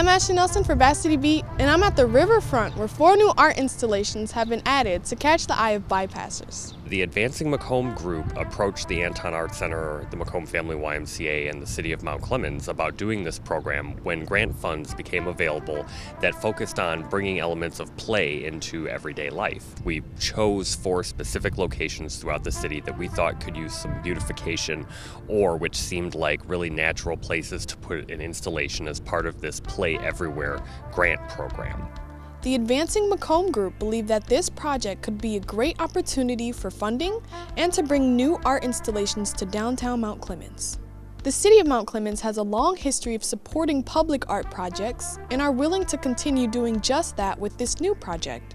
I'm Ashley Nelson for Bath City Beat, and I'm at the riverfront where 4 new art installations have been added to catch the eye of bypassers. The Advancing Macomb group approached the Anton Art Center, the Macomb Family YMCA, and the city of Mount Clemens about doing this program when grant funds became available that focused on bringing elements of play into everyday life. We chose 4 specific locations throughout the city that we thought could use some beautification or which seemed like really natural places to put an installation as part of this Play Everywhere grant program. The Advancing Macomb group believed that this project could be a great opportunity for funding and to bring new art installations to downtown Mount Clemens. The city of Mount Clemens has a long history of supporting public art projects and are willing to continue doing just that with this new project.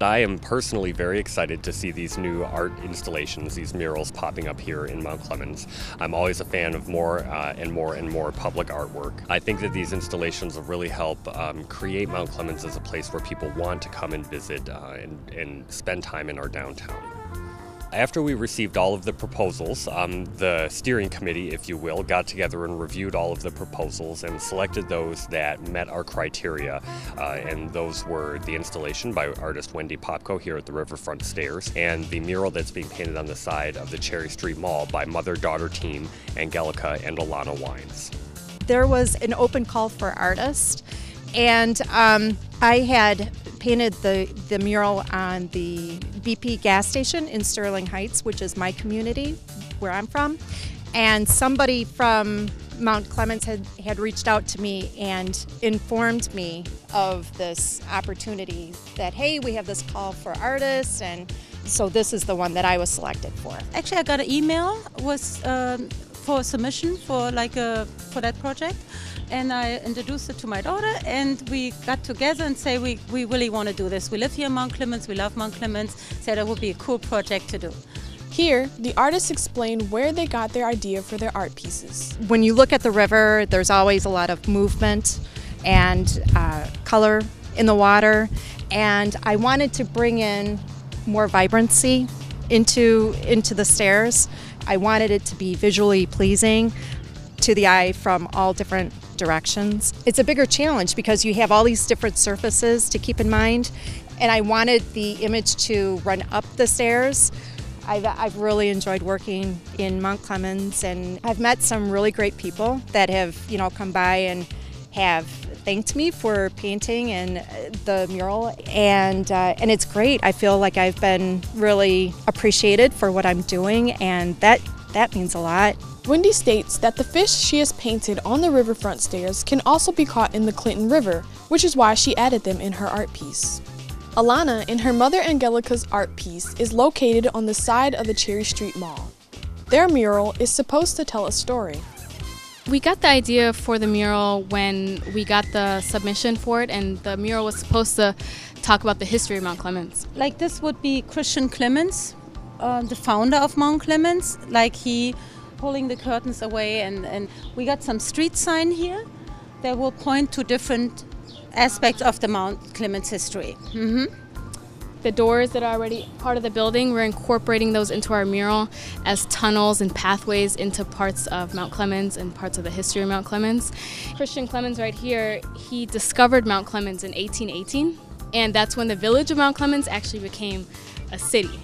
I am personally very excited to see these new art installations, these murals popping up here in Mount Clemens. I'm always a fan of more and more public artwork. I think that these installations will really help create Mount Clemens as a place where people want to come and visit and spend time in our downtown. After we received all of the proposals, the steering committee, if you will, got together and reviewed all of the proposals and selected those that met our criteria, and those were the installation by artist Wendy Popko here at the Riverfront Stairs, and the mural that's being painted on the side of the Cherry Street Mall by mother-daughter team Angelica and Alana Wines. There was an open call for artists, and I had painted the mural on the BP gas station in Sterling Heights, which is my community, where I'm from. And somebody from Mount Clemens had reached out to me and informed me of this opportunity that, hey, we have this call for artists, and so this is the one that I was selected for. Actually, I got an email for a submission for that project. And I introduced it to my daughter, and we got together and say we really want to do this. We live here in Mount Clemens, we love Mount Clemens, said it would be a cool project to do. Here, the artists explain where they got their idea for their art pieces. When you look at the river, there's always a lot of movement and color in the water, and I wanted to bring in more vibrancy into the stairs. I wanted it to be visually pleasing to the eye from all different directions. It's a bigger challenge because you have all these different surfaces to keep in mind, and I wanted the image to run up the stairs. I've really enjoyed working in Mount Clemens, and I've met some really great people that have, you know, come by and have thanked me for painting and the mural, and it's great. I feel like I've been really appreciated for what I'm doing, and that means a lot. Wendy states that the fish she has painted on the riverfront stairs can also be caught in the Clinton River, which is why she added them in her art piece. Alana, in her mother Angelica's art piece, is located on the side of the Cherry Street Mall. Their mural is supposed to tell a story. We got the idea for the mural when we got the submission for it, and the mural was supposed to talk about the history of Mount Clemens. Like, this would be Christian Clemens, the founder of Mount Clemens, like he pulling the curtains away, and we got some street sign here that will point to different aspects of the Mount Clemens history. The doors that are already part of the building, we're incorporating those into our mural as tunnels and pathways into parts of Mount Clemens and parts of the history of Mount Clemens. Christian Clemens right here, he discovered Mount Clemens in 1818, and that's when the village of Mount Clemens actually became a city.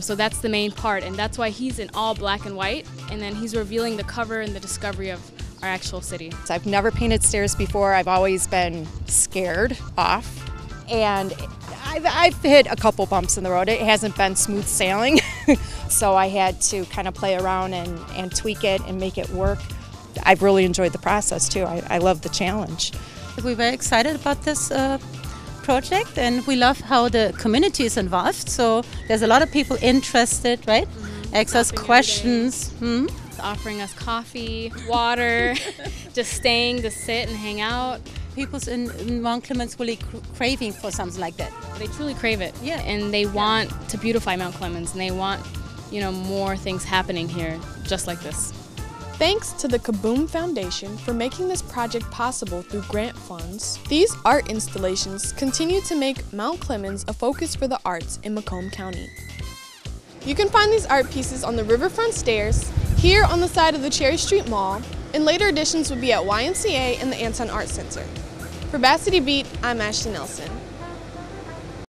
So that's the main part, and that's why he's in all black and white, and then he's revealing the cover and the discovery of our actual city. So I've never painted stairs before. I've always been scared off, and I've hit a couple bumps in the road. It hasn't been smooth sailing, so I had to kind of play around and tweak it and make it work. I've really enjoyed the process too. I love the challenge. We're very excited about this project, and we love how the community is involved, so there's a lot of people interested, right? Ask us questions. Offering us coffee, water, just staying to sit and hang out. People's in Mount Clemens really craving for something like that. They truly crave it, yeah, and they want to beautify Mount Clemens, and they want, you know, more things happening here just like this. Thanks to the Kaboom Foundation for making this project possible through grant funds, these art installations continue to make Mount Clemens a focus for the arts in Macomb County. You can find these art pieces on the riverfront stairs, here on the side of the Cherry Street Mall, and later editions would be at YMCA and the Anton Art Center. For Bath City Beat, I'm Ashley Nelson.